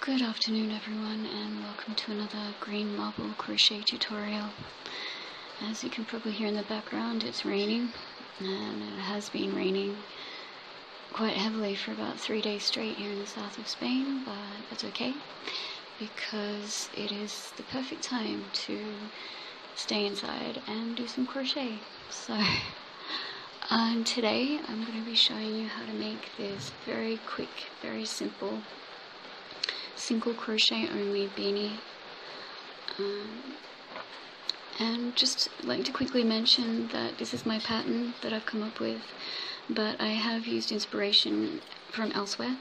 Good afternoon everyone, and welcome to another Green Marble Crochet Tutorial. As you can probably hear in the background, it's raining, and it has been raining quite heavily for about 3 days straight here in the south of Spain, but that's okay, because it is the perfect time to stay inside and do some crochet. So today I'm going to be showing you how to make this very quick, very simple single crochet only beanie, and just like to quickly mention that this is my pattern that I've come up with, but I have used inspiration from elsewhere,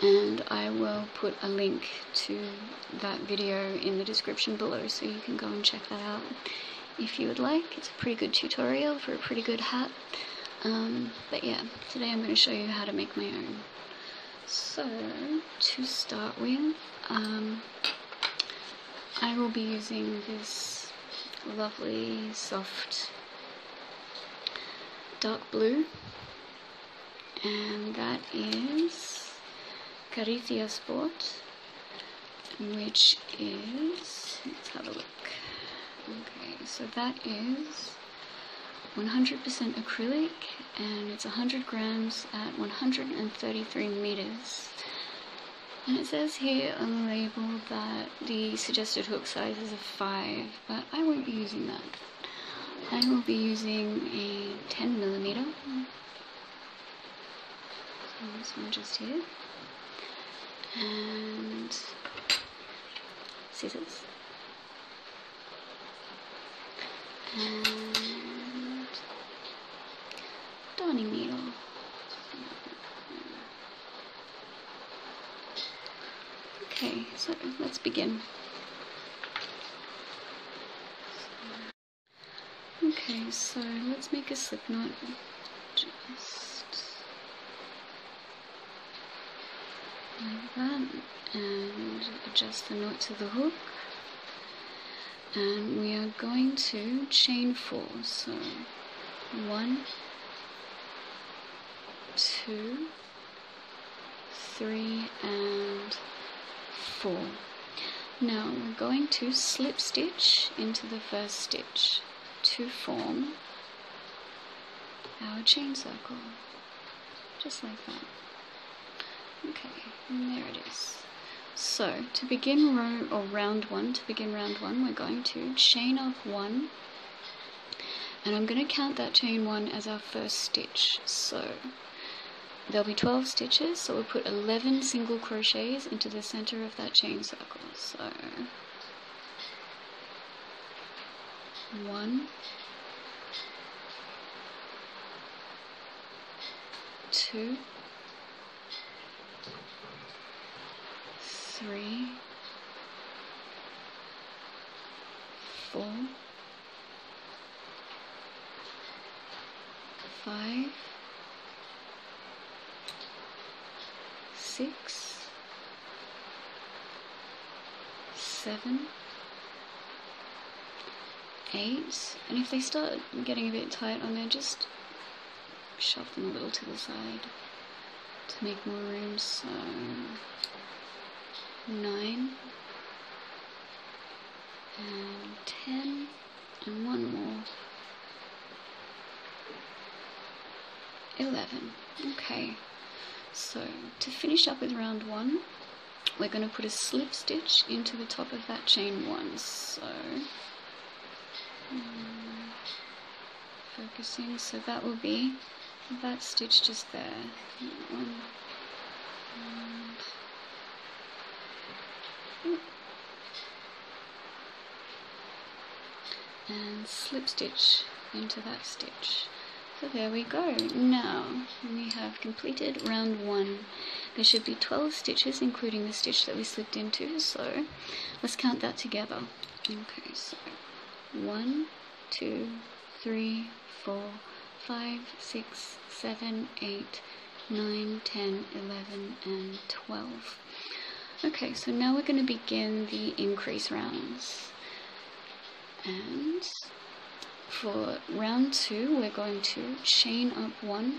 and I will put a link to that video in the description below so you can go and check that out if you would like. It's a pretty good tutorial for a pretty good hat, but yeah, today I'm going to show you how to make my own. So, to start with, I will be using this lovely, soft, dark blue, and that is Caritia Sport, which is, let's have a look, okay, so that is 100% acrylic, and it's 100 grams at 133 meters. And it says here on the label that the suggested hook size is a 5, but I won't be using that. I will be using a 10 millimeter. So this one just here. And scissors. And darning needle. Okay, so let's begin. Okay, so let's make a slip knot. Just like that, and adjust the knot to the hook. And we are going to chain 4. So 1, 2, 3, and 4. Now we're going to slip stitch into the first stitch to form our chain circle, just like that. Okay, and there it is. So to begin round one, we're going to chain up 1, and I'm going to count that chain 1 as our first stitch. So there'll be 12 stitches, so we'll put 11 single crochets into the center of that chain circle. So 1, 2, 3, 4, 5, 6, 7, 8, and if they start getting a bit tight on there, just shove them a little to the side to make more room. So 9 and 10, and 1 more, 11. Okay, so to finish up with round 1, we're going to put a slip stitch into the top of that chain 1. So focusing, so that will be that stitch just there. 1, and slip stitch into that stitch. So there we go. Now we have completed round one. There should be 12 stitches, including the stitch that we slipped into, so let's count that together. Okay, so 1, 2, 3, 4, 5, 6, 7, 8, 9, 10, 11, and 12. Okay, so now we're going to begin the increase rounds. And for round two, we're going to chain up one,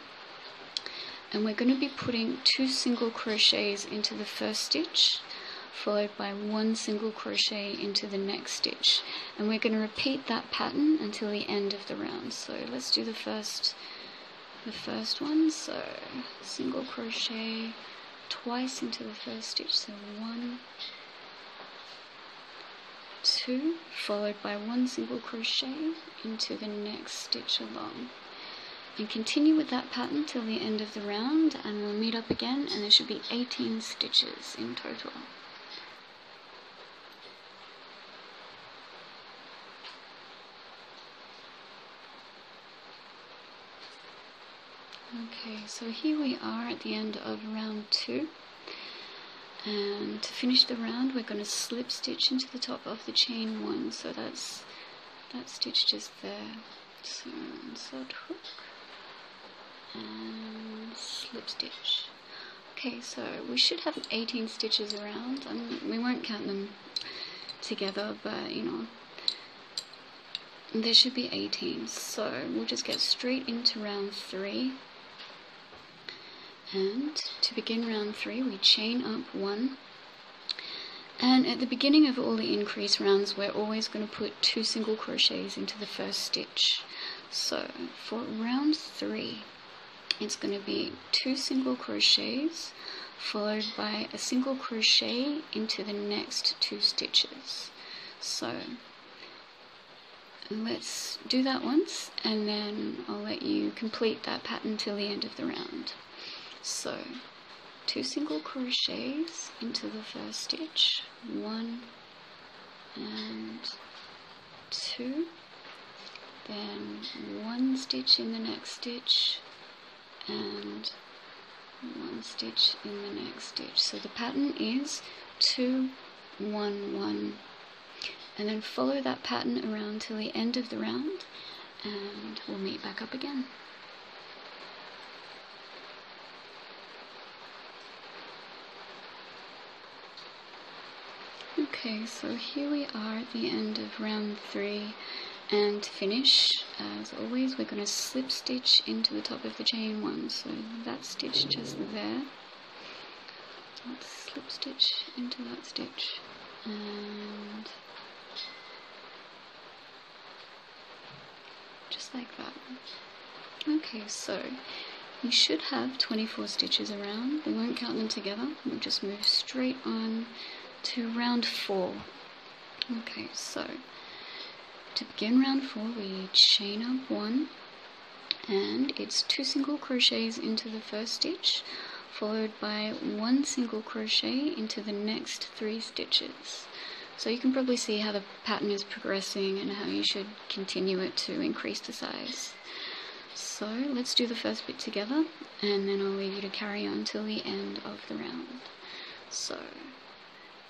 and we're going to be putting 2 single crochets into the first stitch, followed by 1 single crochet into the next stitch, and we're going to repeat that pattern until the end of the round. So let's do the first one. So single crochet twice into the first stitch, so 1, 2, followed by 1 single crochet into the next stitch along, and continue with that pattern till the end of the round, and we'll meet up again, and there should be 18 stitches in total. Okay, so here we are at the end of round 2, and to finish the round we're going to slip stitch into the top of the chain 1, so that's that stitch just there. So insert hook and slip stitch. Okay, so we should have 18 stitches around, and we won't count them together, but you know, there should be 18, so we'll just get straight into round 3. And to begin round 3, we chain up 1, and at the beginning of all the increase rounds we're always going to put 2 single crochets into the first stitch. So for round 3 it's going to be 2 single crochets followed by a single crochet into the next 2 stitches. So let's do that once, and then I'll let you complete that pattern till the end of the round. So 2 single crochets into the first stitch, 1 and 2, then 1 stitch in the next stitch, and 1 stitch in the next stitch. So the pattern is 2, 1, 1, and then follow that pattern around till the end of the round, and we'll meet back up again. Okay, so here we are at the end of round 3, and to finish, as always, we're going to slip stitch into the top of the chain 1, so that stitch just there, let's slip stitch into that stitch, and just like that. Okay, so you should have 24 stitches around, we won't count them together, we'll just move straight on to round 4. Okay, so to begin round 4 we chain up 1, and it's 2 single crochets into the first stitch followed by 1 single crochet into the next 3 stitches. So you can probably see how the pattern is progressing and how you should continue it to increase the size. So let's do the first bit together, and then I'll leave you to carry on till the end of the round. So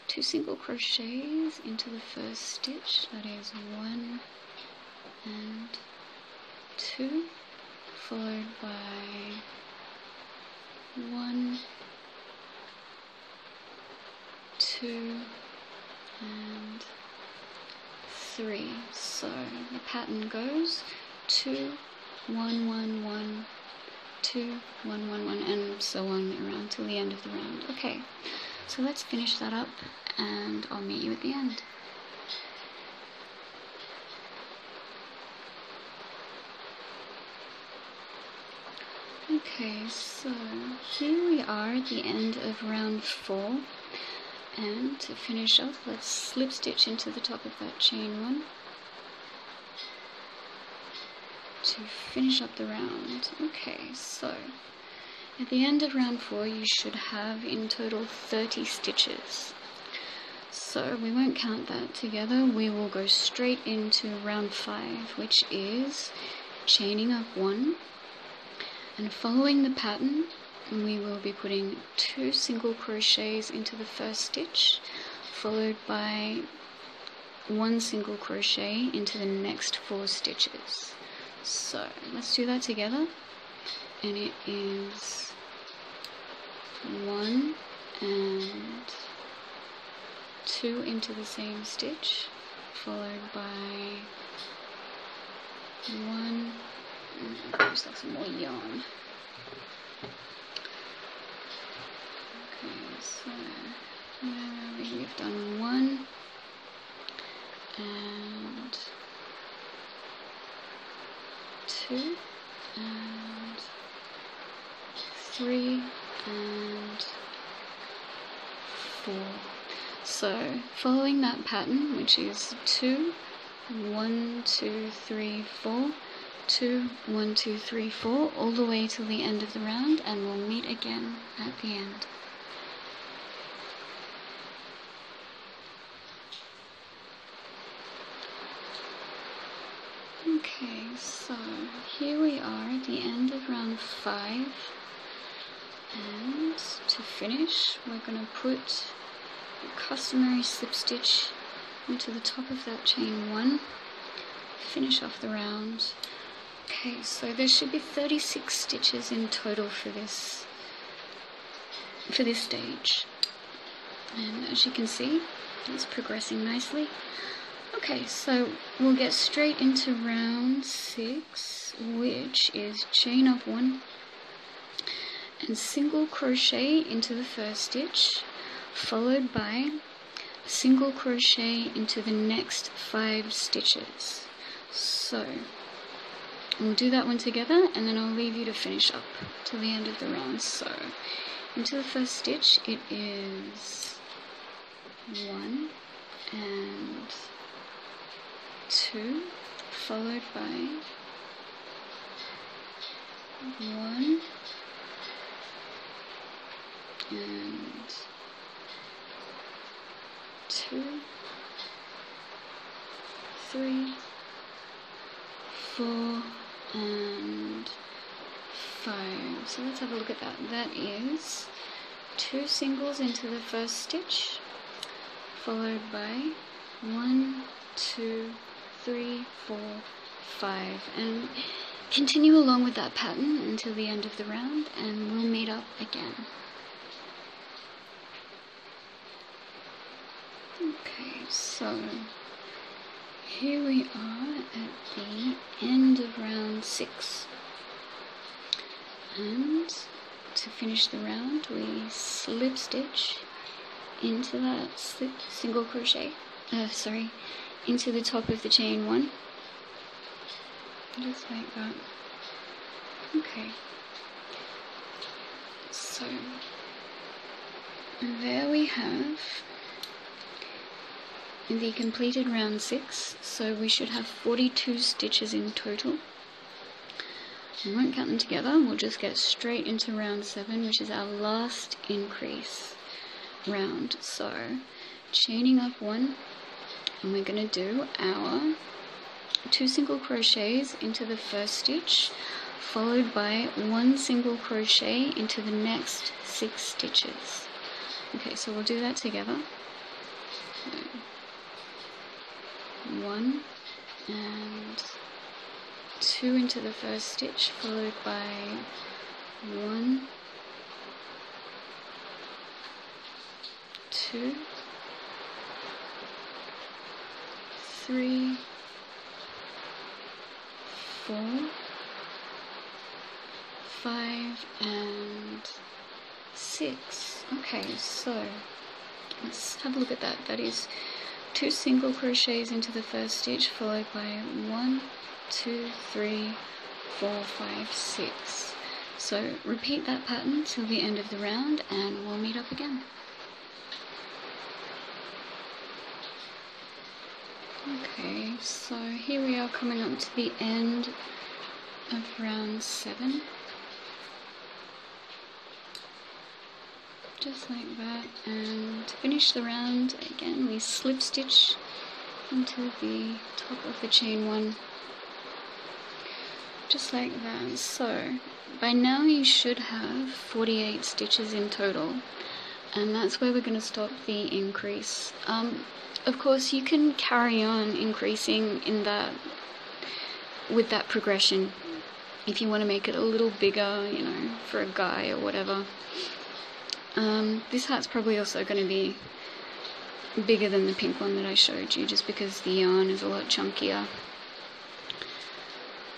2 single crochets into the first stitch, that is 1 and 2, followed by 1, 2, and 3. So the pattern goes 2, 1, 1, 1, 2, 1, 1, 1, and so on around till the end of the round. Okay, so let's finish that up, and I'll meet you at the end. Okay, so here we are at the end of round 4, and to finish off let's slip stitch into the top of that chain 1 to finish up the round. Okay, so at the end of round 4 you should have in total 30 stitches. So we won't count that together. We will go straight into round 5, which is chaining up 1 and following the pattern. We will be putting 2 single crochets into the first stitch, followed by 1 single crochet into the next 4 stitches. So let's do that together, and it is 1 and 2 into the same stitch, followed by 1, just like some more yarn. Okay, so we've done 1 and 2 and 3 and 4. So following that pattern, which is 2, 1, 2, 3, 4, 2, 1, 2, 3, 4, all the way till the end of the round, and we'll meet again at the end. Okay, so here we are at the end of round 5, and to finish we're going to put a customary slip stitch into the top of that chain 1, finish off the round. Okay, so there should be 36 stitches in total for this stage, and as you can see, it's progressing nicely. Okay, so we'll get straight into round 6, which is chain up 1 and single crochet into the first stitch, followed by a single crochet into the next 5 stitches. So we'll do that one together, and then I'll leave you to finish up till the end of the round. So into the first stitch, it is 1 and 2, followed by 1 and 2, 3, 4 and 5. So let's have a look at that. That is 2 singles into the first stitch, followed by 1, 2, 3, 4, 5, and continue along with that pattern until the end of the round, and we'll meet up again. Okay, so here we are at the end of round 6, and to finish the round we slip stitch into that single crochet, into the top of the chain 1, just like that. Okay, so there we have the completed round 6, so we should have 42 stitches in total. We won't count them together, we'll just get straight into round 7, which is our last increase round. So chaining up 1, and we're going to do our 2 single crochets into the first stitch, followed by 1 single crochet into the next 6 stitches. Okay, so we'll do that together. 1 and 2 into the first stitch, followed by 1, 2, 3, 4, 5 and 6. Okay, so let's have a look at that. That is 2 single crochets into the first stitch, followed by 1, 2, 3, 4, 5, 6. So repeat that pattern till the end of the round, and we'll meet up again. Okay, so here we are coming up to the end of round 7. just like that, and to finish the round again we slip stitch into the top of the chain one, just like that. So by now you should have 48 stitches in total, and that's where we're going to stop the increase. Of course you can carry on increasing in that with that progression if you want to make it a little bigger, you know, for a guy or whatever. This hat's probably also going to be bigger than the pink one that I showed you, just because the yarn is a lot chunkier.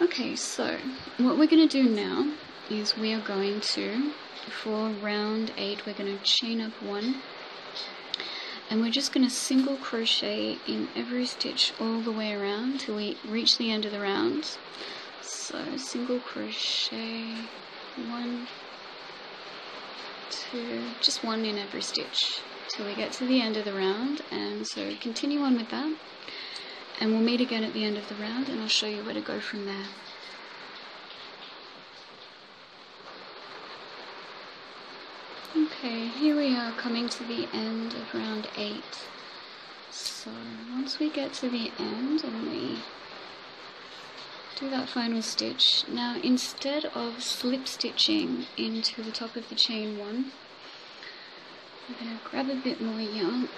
Okay, so what we're going to do now is we are going to, for round 8, we're going to chain up 1, and we're just going to single crochet in every stitch all the way around till we reach the end of the round. So single crochet 1, 2, just 1 in every stitch till we get to the end of the round, and so continue on with that. And we'll meet again at the end of the round and I'll show you where to go from there. Okay, here we are coming to the end of round 8. So once we get to the end and we do that final stitch, now instead of slip stitching into the top of the chain 1, I'm going to grab a bit more yarn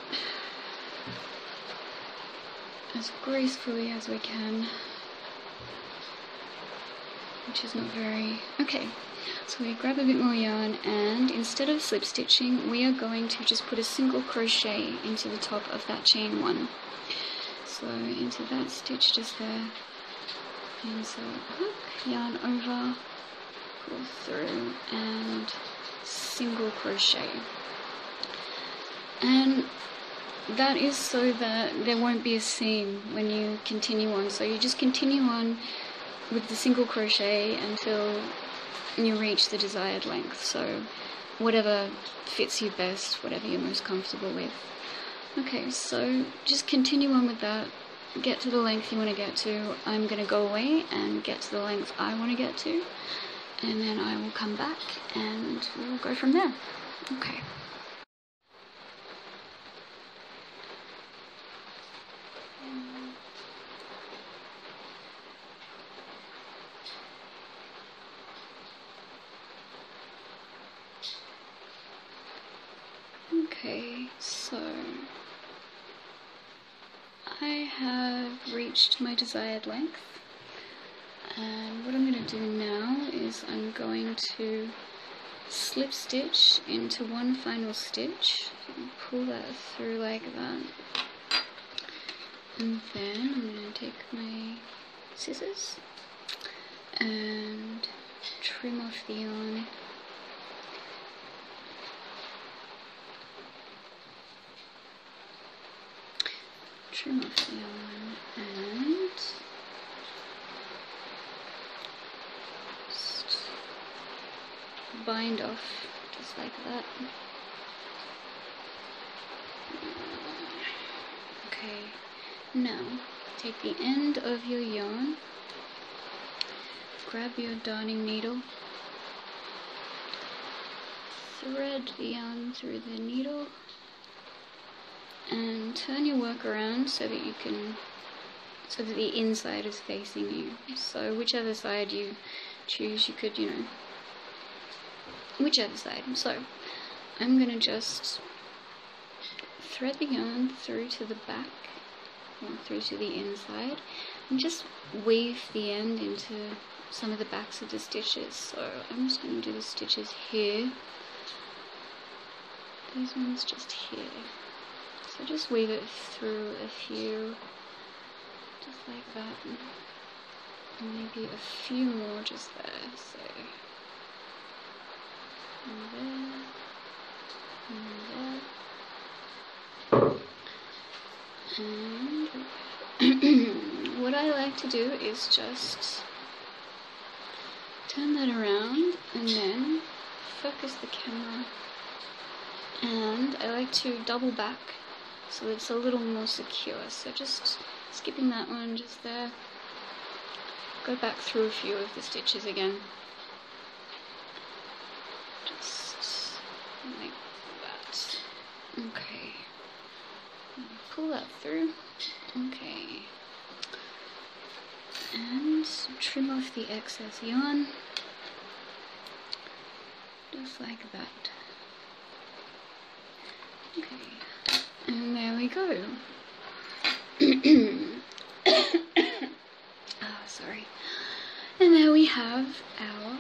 as gracefully as we can, which is not very... okay, so we grab a bit more yarn, and instead of slip stitching we are going to just put a single crochet into the top of that chain 1, so into that stitch just there, and so hook, yarn over, pull through and single crochet. And that is so that there won't be a seam when you continue on, so you just continue on with the single crochet until you reach the desired length, so whatever fits you best, whatever you're most comfortable with. Okay, so just continue on with that, get to the length you want to get to. I'm going to go away and get to the length I want to get to, and then I will come back and we'll go from there. Okay. Okay, so I have reached my desired length, and what I'm going to do now is I'm going to slip stitch into one final stitch, and pull that through like that, and then I'm going to take my scissors and trim off the yarn. Trim off the yarn and just bind off, just like that. Okay, now take the end of your yarn, grab your darning needle, thread the yarn through the needle, and turn your work around so that you can, so that the inside is facing you. So whichever side you choose, you could, you know, whichever side. So I'm going to just thread the yarn through to the back, or through to the inside, and just weave the end into some of the backs of the stitches. So I'm just going to do the stitches here, these ones just here. So just weave it through a few, just like that, and maybe a few more just there, so, and there, and what I like to do is just turn that around and then focus the camera, and I like to double back so it's a little more secure. So just skipping that one just there, go back through a few of the stitches again, just like Okay, pull that through. Okay, and trim off the excess yarn, just like that. Okay, and there we go. Oh, sorry. And there we have our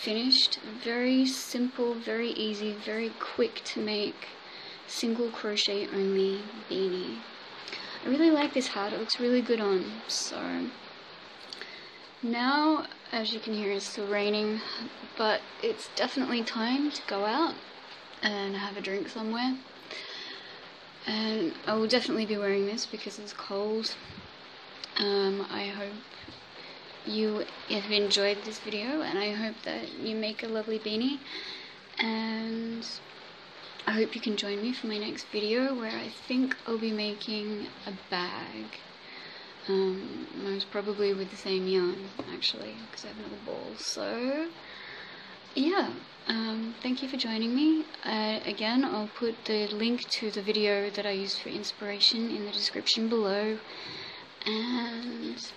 finished, very simple, very easy, very quick to make single crochet only beanie. I really like this hat, it looks really good on. So now, as you can hear, it's still raining, but it's definitely time to go out and have a drink somewhere. And I will definitely be wearing this because it's cold. I hope you have enjoyed this video, and I hope that you make a lovely beanie, and I hope you can join me for my next video, where I think I'll be making a bag, most probably with the same yarn, actually, because I have another ball. So yeah, thank you for joining me. Again, I'll put the link to the video that I used for inspiration in the description below, and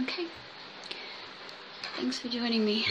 okay, thanks for joining me.